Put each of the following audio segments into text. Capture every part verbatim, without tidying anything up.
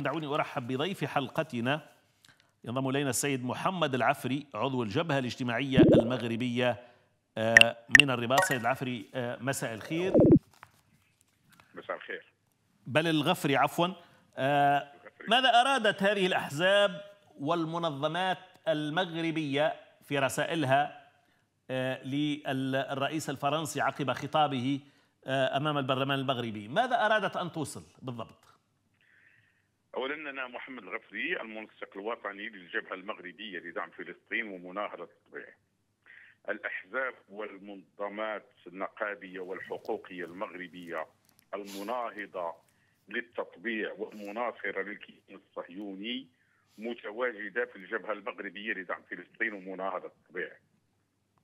دعوني أرحب بضيف حلقتنا. ينضم إلينا السيد محمد الغفري عضو الجبهة الاجتماعية المغربية من الرباط. سيد الغفري مساء الخير. مساء الخير. بل الغفري عفوا. ماذا أرادت هذه الأحزاب والمنظمات المغربية في رسائلها للرئيس الفرنسي عقب خطابه أمام البرلمان المغربي؟ ماذا أرادت أن توصل بالضبط؟ أولا أنا محمد الغفري المنسق الوطني للجبهة المغربية لدعم فلسطين ومناهضة التطبيع. الأحزاب والمنظمات النقابية والحقوقية المغربية المناهضة للتطبيع والمناصرة للكيان الصهيوني متواجدة في الجبهة المغربية لدعم فلسطين ومناهضة التطبيع،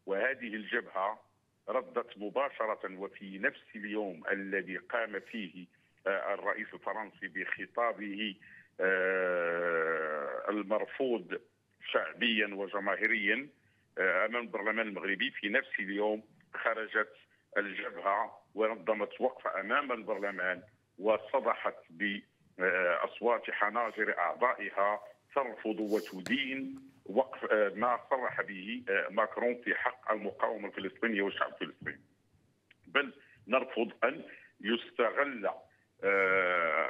وهذه الجبهة ردت مباشرة وفي نفس اليوم الذي قام فيه الرئيس الفرنسي بخطابه المرفوض شعبيا وجماهيريا أمام البرلمان المغربي، في نفس اليوم خرجت الجبهة ونظمت وقفة أمام البرلمان وصدحت بأصوات حناجر أعضائها ترفض وتدين وقف ما صرح به ماكرون في حق المقاومة الفلسطينية والشعب الفلسطيني. بل نرفض أن يستغل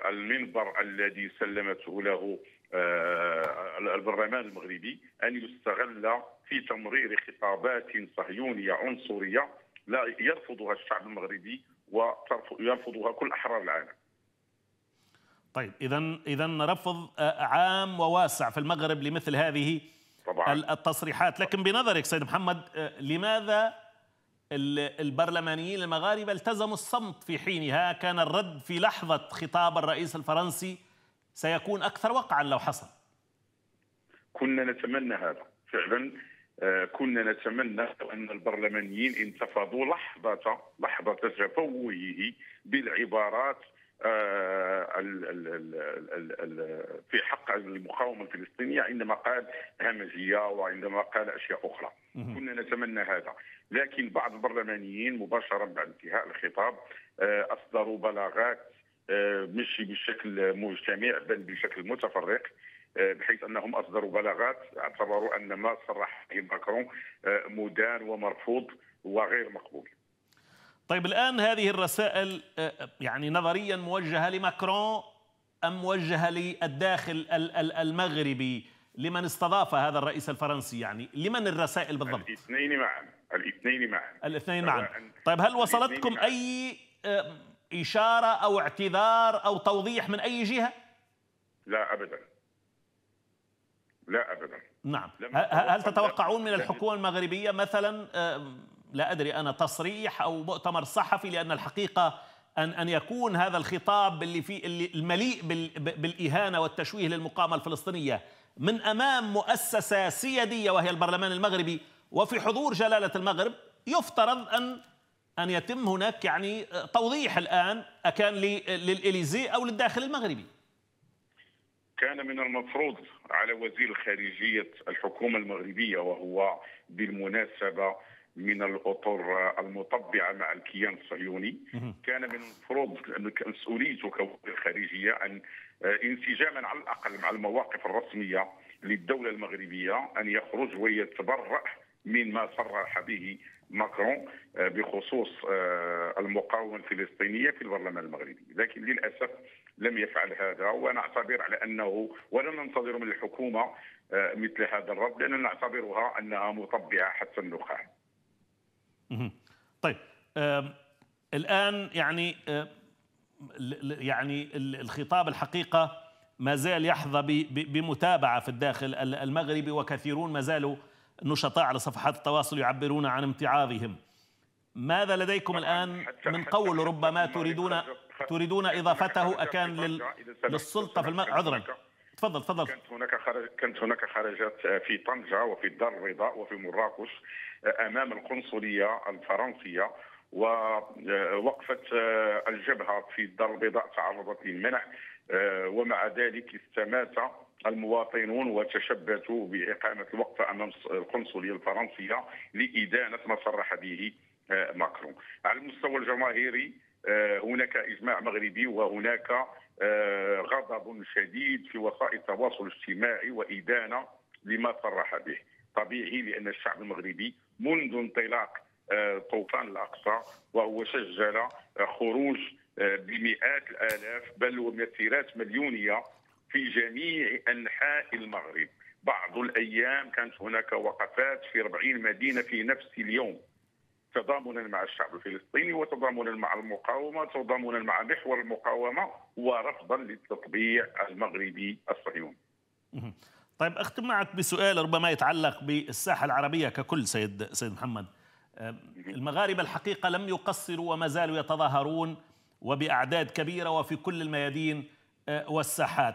المنبر الذي سلمته له البرلمان المغربي أن يستغل في تمرير خطابات صهيونية عنصرية لا يرفضها الشعب المغربي ويرفضها كل أحرار العالم. طيب، إذن إذن رفض عام وواسع في المغرب لمثل هذه طبعاً التصريحات. لكن بنظرك سيد محمد، لماذا البرلمانيين المغاربة التزموا الصمت في حينها؟ كان الرد في لحظة خطاب الرئيس الفرنسي سيكون أكثر وقعا لو حصل. كنا نتمنى هذا فعلا، كنا نتمنى أن البرلمانيين انتفضوا لحظة لحظة تفوهه بالعبارات في حق المقاومة الفلسطينية، عندما قال همجية وعندما قال أشياء أخرى. كنا نتمنى هذا، لكن بعض البرلمانيين مباشرة بعد انتهاء الخطاب أصدروا بلاغات مش بشكل مجتمع بل بشكل متفرق، بحيث أنهم أصدروا بلاغات اعتبروا أن ما صرح به ماكرون مدان ومرفوض وغير مقبول. طيب، الآن هذه الرسائل يعني نظريا موجهة لماكرون أم موجهة للداخل المغربي لمن استضاف هذا الرئيس الفرنسي؟ يعني لمن الرسائل بالضبط؟ الاثنين معا الاثنين معا الاثنين معا طيب، هل وصلتكم أي إشارة أو اعتذار أو توضيح من أي جهة؟ لا أبدا، لا أبدا. نعم، هل تتوقعون من الحكومة المغربية مثلا لا أدري أنا تصريح أو مؤتمر صحفي؟ لأن الحقيقة أن أن يكون هذا الخطاب اللي في اللي المليء بالإهانة والتشويه للمقاومة الفلسطينية من أمام مؤسسة سيادية وهي البرلمان المغربي وفي حضور جلالة المغرب، يفترض أن أن يتم هناك يعني توضيح الآن أكان للإليزي أو للداخل المغربي. كان من المفروض على وزير خارجية الحكومة المغربية، وهو بالمناسبة من الأطر المطبعة مع الكيان الصهيوني، كان من المفروض مسؤوليته كوزير خارجية أن انسجاما على الأقل مع المواقف الرسمية للدولة المغربية أن يخرج ويتبرأ من ما صرح به ماكرون بخصوص المقاومة الفلسطينية في البرلمان المغربي، لكن للأسف لم يفعل هذا، ونعتبر على أنه ولا ننتظر من الحكومة مثل هذا الرد، لأننا نعتبرها أنها مطبعة حتى النخاع. طيب، آه، الآن يعني آه، يعني الخطاب الحقيقة ما زال يحظى بمتابعة في الداخل المغربي، وكثيرون ما زالوا نشطاء على صفحات التواصل يعبرون عن امتعاضهم. ماذا لديكم الآن من قول ربما تريدون تريدون إضافته أكان لل... للسلطة في المغرب؟ عذرا، تفضل تفضل. كانت هناك خرج... كانت هناك خرجات في طنجة وفي الدار البيضاء وفي مراكش امام القنصليه الفرنسيه، ووقفه الجبهه في الدار البيضاء تعرضت للمنع، ومع ذلك استمات المواطنون وتشبثوا باقامه الوقفه امام القنصليه الفرنسيه لادانه ما صرح به ماكرون. على المستوى الجماهيري هناك اجماع مغربي وهناك غضب شديد في وسائل التواصل الاجتماعي وإدانة لما صرح به. طبيعي، لأن الشعب المغربي منذ انطلاق طوفان الأقصى وهو سجل خروج بمئات الآلاف بل ومسيرات مليونية في جميع أنحاء المغرب. بعض الأيام كانت هناك وقفات في أربعين مدينة في نفس اليوم، تضامنا مع الشعب الفلسطيني وتضامنا مع المقاومة، تضامنا مع محور المقاومة ورفضا للتطبيع المغربي الصهيوني. طيب، أختم معك بسؤال ربما يتعلق بالساحة العربية ككل. سيد سيد محمد، المغاربة الحقيقة لم يقصروا وما زالوا يتظاهرون وبأعداد كبيرة وفي كل الميادين والساحات.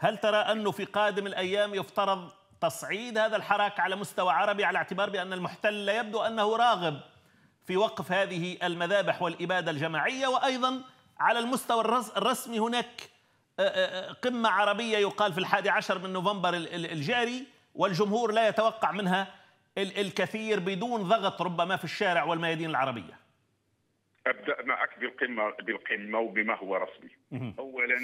هل ترى أنه في قادم الأيام يفترض تصعيد هذا الحراك على مستوى عربي، على اعتبار بأن المحتل يبدو أنه راغب في وقف هذه المذابح والإبادة الجماعية، وأيضا على المستوى الرسمي هناك قمة عربية يقال في الحادي عشر من نوفمبر الجاري، والجمهور لا يتوقع منها الكثير بدون ضغط ربما في الشارع والميادين العربية؟ أبدأ معك بالقمة بالقمة وبما هو رسمي. أولا،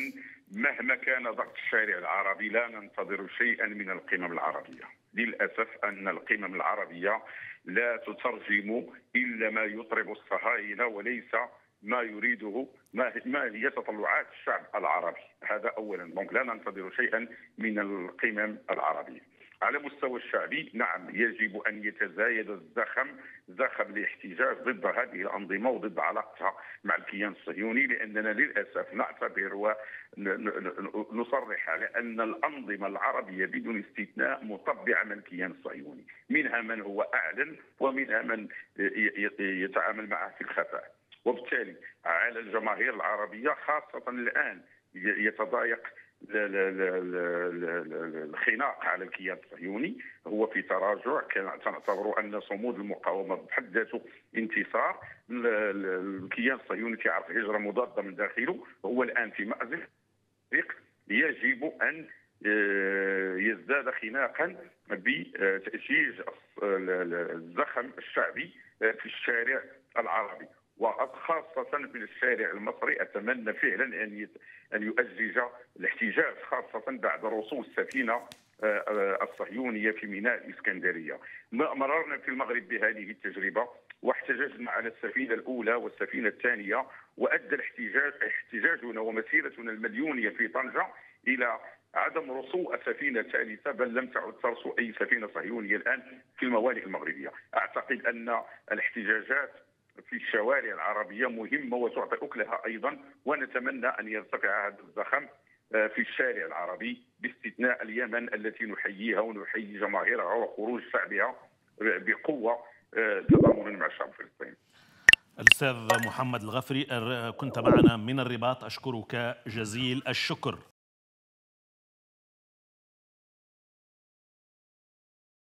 مهما كان ضغط الشارع العربي لا ننتظر شيئا من القمم العربية. للأسف أن القمم العربية لا تترجم إلا ما يطرب الصهاينة وليس ما يريده، ما هي تطلعات الشعب العربي. هذا أولا، دونك لا ننتظر شيئا من القمم العربية. على مستوى الشعبي، نعم، يجب أن يتزايد الزخم زخم الاحتجاج ضد هذه الأنظمة وضد علاقتها مع الكيان الصهيوني، لأننا للأسف نعتبر ونصرح على أن الأنظمة العربية بدون استثناء مطبعة من الكيان الصهيوني، منها من هو أعلن ومنها من يتعامل معه في الخفاء. وبالتالي على الجماهير العربية خاصة الآن يتضايق الخناق على الكيان الصهيوني، هو في تراجع. تنعتبر ان صمود المقاومه بحد ذاته انتصار. الكيان الصهيوني كيعرف هجره مضاده من داخله، هو الان في مأزق. يجب ان يزداد خناقا بتأجيج الزخم الشعبي في الشارع العربي، وخاصة من الشارع المصري. أتمنى فعلا أن أن يؤجج الاحتجاج، خاصة بعد رسوب السفينة الصهيونية في ميناء الإسكندرية. مررنا في المغرب بهذه التجربة واحتججنا على السفينة الأولى والسفينة الثانية، وأدى الاحتجاج احتجاجنا ومسيرتنا المليونية في طنجة إلى عدم رسوء سفينة ثالثة، بل لم تعد ترسو أي سفينة صهيونية الآن في الموالئ المغربية. أعتقد أن الاحتجاجات في الشوارع العربية مهمة وتعطي أكلها أيضا، ونتمنى أن يرتفع هذا الزخم في الشارع العربي، باستثناء اليمن التي نحييها ونحيي جماهيرها وخروج شعبها بقوة تضامنا مع الشعب الفلسطيني. الأستاذ محمد الغفري، كنت معنا من الرباط، أشكرك جزيل الشكر.